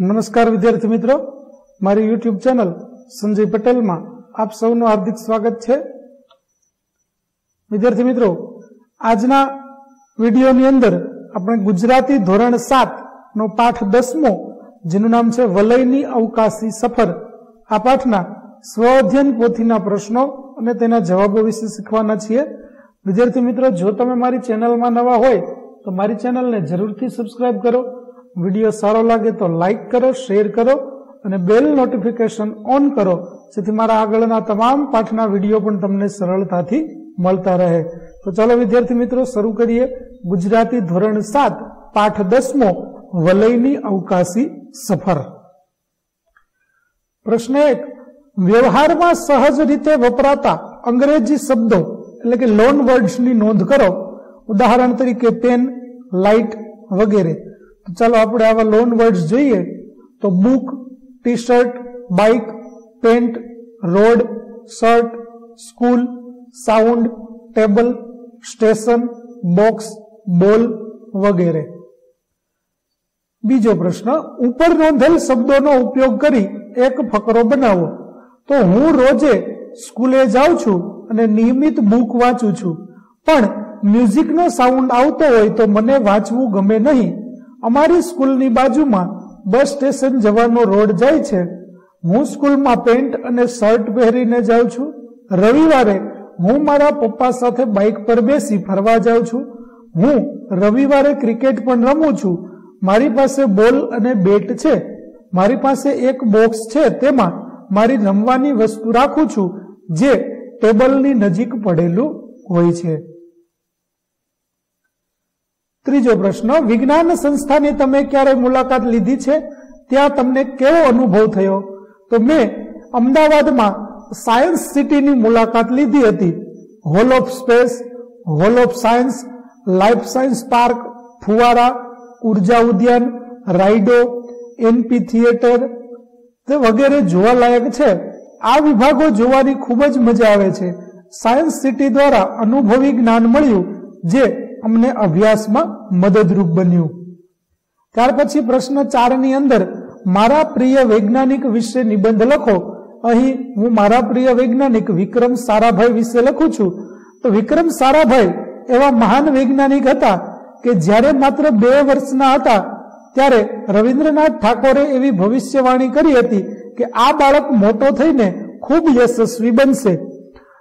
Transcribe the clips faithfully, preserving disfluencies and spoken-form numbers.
नमस्कार विद्यार्थी मित्रों, मारी यूट्यूब चैनल संजय पटेल में आप सबनु हार्दिक स्वागत है। विद्यार्थी मित्रों, आजना वीडियो नी अंदर अपने गुजराती धोरण सात नो पाठ दसमो जेनु नाम छे वलयनी अवकाशी सफर आ पाठना स्वाध्ययन पोथीना प्रश्नों अने तेना जवाबो विषे शीखवाना छीए। विद्यार्थी मित्रों, जो तमे मारी चेनल में नवा होय तो मारी चेनल ने जरूरथी सब्सक्राइब करो, वीडियो सारो लगे तो लाइक करो, शेर करो और बेल नोटिफिकेशन ऑन करो, जेथी मारा आगळना तमाम पाठना वीडियो पण तमने सरळताथी मळता रहे। तो चलो विद्यार्थी मित्रों, शुरू करिए गुजराती धोरण सात पाठ दसमो वलयनी अवकाशी सफर। प्रश्न एक, व्यवहार में सहज रीते वपराता अंग्रेजी शब्दों एटले के लोन वर्ड्स नी नोंध करो, उदाहरण तरीके पेन, लाइट वगैरह। चलो आपणे आवा लोन वर्ड्स जोईए तो book, T shirt, bike, pant, road, shirt, school, sound, table, station, box, ball वगैरह। बीजो प्रश्न, ऊपर नोंधेल शब्दोनो उपयोग करी एक फकरो बनावो। तो हूँ रोजे स्कूले जाऊं छू अने नियमित बुक वाँचू छू, पण म्यूजिक नो साउंड आवतो होय तो मने वाँचवू गमे नहीं। अमारी स्कूल नी बाजू में बस स्टेशन जवानो रोड जाए छे। हूँ स्कूल में पेंट अने शर्ट पहरीने जाऊं छू। रविवारे हूँ मारा पप्पा साथे बाइक पर बेसी फरवा जाऊं छू। हूँ रविवारे क्रिकेट पण रमू छू। मारी पासे बॉल अने बेट छे। मारी पासे एक बॉक्स छे, तेमां मारी रमवानी वस्तु राखू छू जे टेबल नी नजीक पड़ेलू होय छे। त्रीजो प्रश्न, विज्ञान संस्था ने तमे क्यारे मुलाकात लीधी छे, त्यां तमने केवो अनुभव थयो? तो मैं अमदावाद में सायंस सिटी नी मुलाकात लीधी हती। Hall of space, hall of science, life science park, फुवारा, ऊर्जा उद्यान, राइडो, एनपी थिएटर वगैरह जोवालायक छे। आ विभागों जोवानी खूब ज मजा आवे छे। सायंस सिटी द्वारा अनुभवी ज्ञान मळ्युं जे अमने अभ्यास में मददरूप बन्यु। त्यार पछी प्रश्न चार नी अंदर, मारा प्रिय वैज्ञानिक विषय निबंध लखो। अहीं हूँ मारा प्रिय वैज्ञानिक विक्रम साराभाई विषय लखू छू। तो विक्रम साराभाई एवा महान वैज्ञानिक हता के ज्यारे मात्र बे वर्षना हता त्यारे रवींद्रनाथ ठाकोरे एवी भविष्यवाणी करी हती के आ बाळक मोटो थईने खूब यशस्वी बनशे।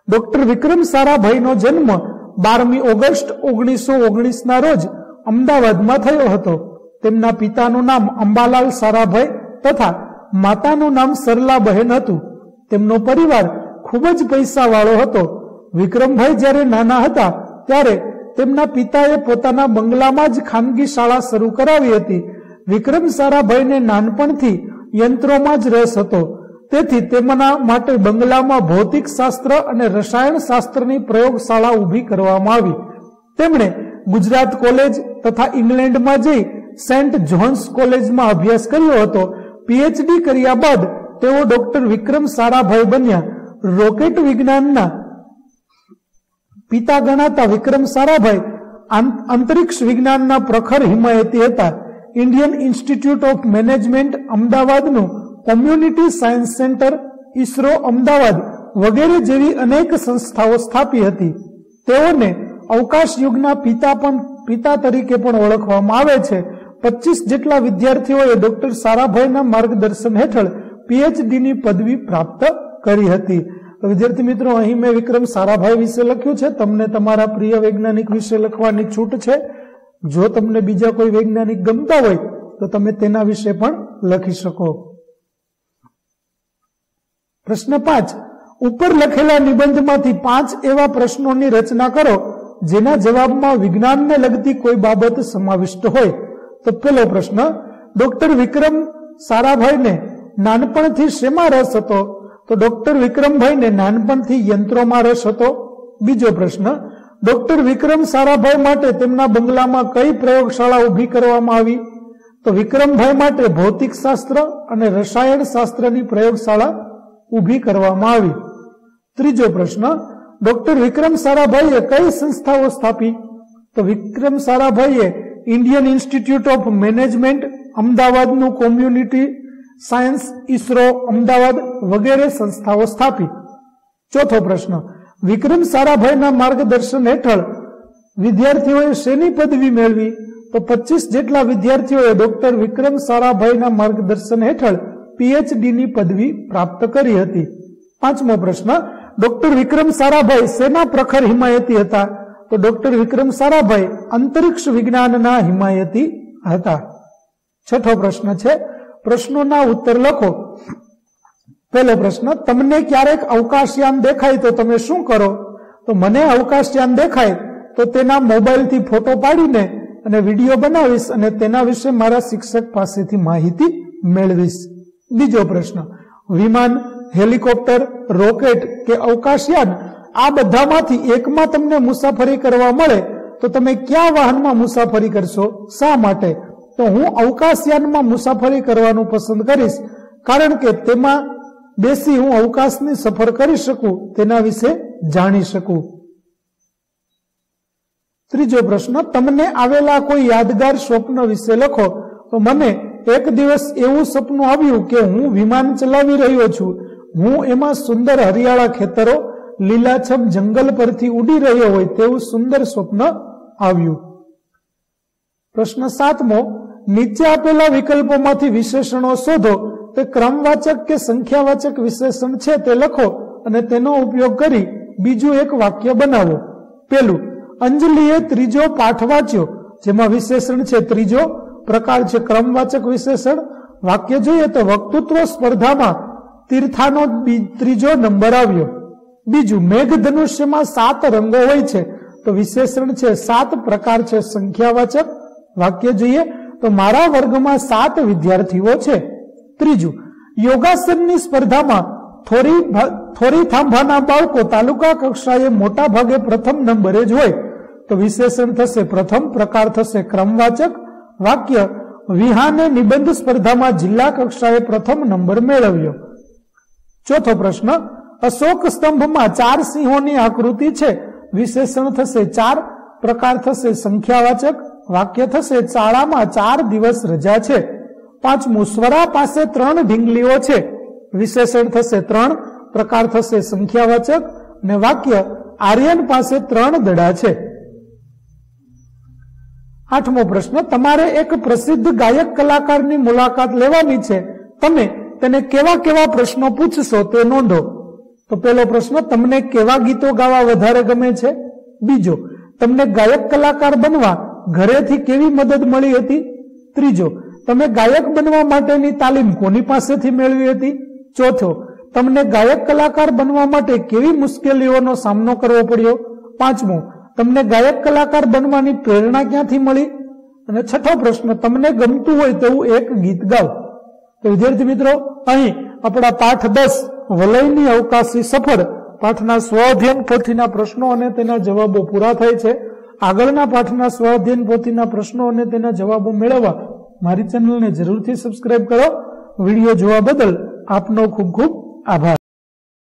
डॉक्टर विक्रम साराभाई नो जन्म बारमी ऑगस्ट ओगनीसो ओगनीस ना रोज अमदावाद में थयो हतो। तेमना पितानु नाम अंबालाल साराभाई तथा मातानु नाम सरला बहेन हतुं। तेमनो परिवार खूब ज पैसा वाळो हतो। विक्रमभाई ज्यारे नाना हता त्यारे तेमना पिताए पोताना बंगलामां ज खानगी शाळा शरू करावी हती। विक्रम साराभाईने नानपणथी यंत्रोमां ज रस हतो, तेथी तेमना माटे बंगलामां भौतिक शास्त्र अने रसायन शास्त्रनी प्रयोगशाला ऊभी करवामां आवी। तेमणे गुजरात कॉलेज तथा इंग्लेंड में जई सेंट जॉन्स कॉलेज में अभ्यास कर्यो हतो। पीएचडी कर्या बाद तेओ डॉक्टर विक्रम साराभाई बन्या। रॉकेट विज्ञानना पिता गणाता विक्रम साराभाई अंतरिक्ष विज्ञानना प्रखर हिमायती हता। इंडियन इंस्टिट्यूट ऑफ मैनेजमेंट अमदावादनु community science centre, ISRO Ahmedabad वगैरह जेवी अनेक संस्थाओं स्थापी हती। तेओने अवकाश युगना पिता पण पिता तरीके पण ओळखवामां आवे छे। पच्चीस जेटला विद्यार्थीओए डॉक्टर साराभाईना मार्गदर्शन हेठळ पीएचडी नी पदवी प्राप्त करी हती। तो विद्यार्थी मित्रों, अहीं मैं विक्रम साराभाई विषे लख्युं छे। तमने तमारा प्रिय वैज्ञानिक विषे लखवानी छूट छे। जो तमने बीजा कोई वैज्ञानिक गमता होय तो तमे तेना विषे पण लखी शको। प्रश्न पांच, ऊपर लखेला निबंध मांथी पांच एवा प्रश्नों नी रचना करो जेना जवाब में विज्ञान ने लगती कोई बाबत समाविष्ट होय। तो पहलो प्रश्न, डॉक्टर विक्रम साराभाई ने नानपणथी शेमां रस हतो? तो डॉक्टर विक्रमभाई ने नानपणथी यंत्रोमां रस हतो। बीजो प्रश्न, डॉक्टर विक्रम साराभाई माटे तेमना बंगलामां कई प्रयोगशाला ऊभी करवामां आवी? तो विक्रमभाई माटे भौतिक शास्त्र अने रसायन शास्त्रनी प्रयोगशाला उभी करवामां आवी। त्रीजो प्रश्न, डॉक्टर विक्रम साराभाईए कई संस्थाओं स्थापी? तो विक्रम साराभाईए इंडियन इंस्टिट्यूट ऑफ मैनेजमेंट अमदावादनु कोम्युनिटी सायंस, इसरो, अमदावाद वगैरह संस्थाओं स्थापित। चौथो प्रश्न, विक्रम साराभाई ना मार्गदर्शन हेठळ विद्यार्थीओए शेनी पदवी मेळवी? तो पच्चीस जेटला विद्यार्थीओए डॉक्टर विक्रम साराभाई ना मार्गदर्शन हेठळ पीएचडी नी पदवी प्राप्त करी हती। पांचमो प्रश्न, डॉक्टर विक्रम साराभाई सेना प्रखर हिमायती हता? तो डॉक्टर विक्रम साराभाई अंतरिक्ष विज्ञान ना हिमायती हता। छठो प्रश्न छे, प्रश्नों ना उत्तर लखो। पहलो प्रश्न, तमने क्यारेक अवकाशयान देखाय तो तमे शुं करो? तो मने अवकाशयान देखाय तो तेना मोबाइल थी फोटो पाडीने अने विडियो बनावीश अने तेना विषे मारा शिक्षक पासेथी माहिती मेळवीश। बीजो प्रश्न, विमान, हेलिकॉप्टर, रॉकेट के अवकाशयान आ बधामांथी एकमां तमने मुसाफरी करवा मळे तो तमे क्या वाहनमां मुसाफरी करशो, शा माटे? तो हूँ अवकाशयानमां मुसाफरी करवानुं पसंद करीश, कारण के तेमां बेसी हूँ अवकाशनी सफर करी शकू, तेना विषे जाणी शकू। त्रीजो प्रश्न, तमने आवेला कोई यादगार स्वप्न विषे लखो। तो मने एक दिवस एवं सपनू आव्युं के हूँ विमान चलावी रह्यो छुं, हूँ एमां सुंदर हरियाळा खेतरो, लीलाछम जंगल परथी उडी रह्यो होय तेवुं सुंदर स्वप्न आव्युं। प्रश्न सातमो, नीचे आपेला विकल्पोमांथी विशेषणों शोधो, ते क्रमवाचक के संख्यावाचक विशेषण छे ते लखो अने तेनो उपयोग करी बीजू एक वाक्य बनावो। पेलू, अंजलीए त्रीजो पाठ वाच्यो, जेमां विशेषण छे त्रीजो, प्रकार छे क्रमवाचक विशेषण। वाक्य जोईए तो वक्तृत्व स्पर्धामां तीर्थानो त्रीजो नंबर आव्यो। बीजू, मेघधनुष्यमां सात रंगो होय छे, तो विशेषण छे सात, प्रकार छे संख्यावाचक। वाक्य जोईए तो मारा वर्गमां सात विद्यार्थीओ छे। त्रीजू, योगासननी स्पर्धामां थोरी थोरी थांभाना बाळको तालुका कक्षाए मोटा भागे प्रथम नंबरे ज होय, तो विशेषण थशे प्रथम, प्रकार थशे क्रमवाचक। वाक्य, विहाने निबंध स्पर्धामां जिल्ला कक्षाए प्रथम नंबर मेळव्यो। चौथो प्रश्न, अशोक स्तंभमां चार सिंहोनी आकृति छे, विशेषण थशे चार, प्रकार थशे संख्यावाचक। वाक्य थशे चाळामां चार दिवस रजा छे। पांचमो, स्वरा पासे त्रण ढींगलीओ छे, विशेषण थशे त्रण, प्रकार थशे संख्यावाचक। ने वाक्य, आर्यन पासे त्रण दड़ा छे। आठमो प्रश्न, तमारे एक प्रसिद्ध गायक कलाकार नी मुलाकात लेवानी छे, तमे तेने केवा केवा प्रश्नो पूछशो ते नोंधो। तो पहलो प्रश्न, तमने केवा गीतो गावा वधारे गमे छे? बीजो, तमने गायक कलाकार बनवा घरेथी केवी मदद मळी हती? त्रीजो, तमे गायक बनवा माटेनी तालीम कोनी पासेथी मेळवी हती? चौथो, तमने गायक कलाकार बनवा माटे केवी मुश्केलीओनो सामनो करवो पड्यो? पांचमो, तमने गायक कलाकार बनवानी प्रेरणा क्यांथी मळी? अने छठो प्रश्न, तमने गमतुं होय तेवुं एक गीत गाओ। तो विद्यार्थी मित्रों, अहीं आपणा पाठ दस वलयनी अवकाशी सफर पाठना स्वाध्यायन पोथीना प्रश्नो अने तेना जवाबो पूरा थाय छे। आगळना पाठना स्वाध्यायन पोथीना प्रश्नो अने तेना जवाबो मेळववा मारी चेनलने जरूरथी सब्सक्राइब करो। विडियो जोवा बदल आपनो खूब खूब आभार।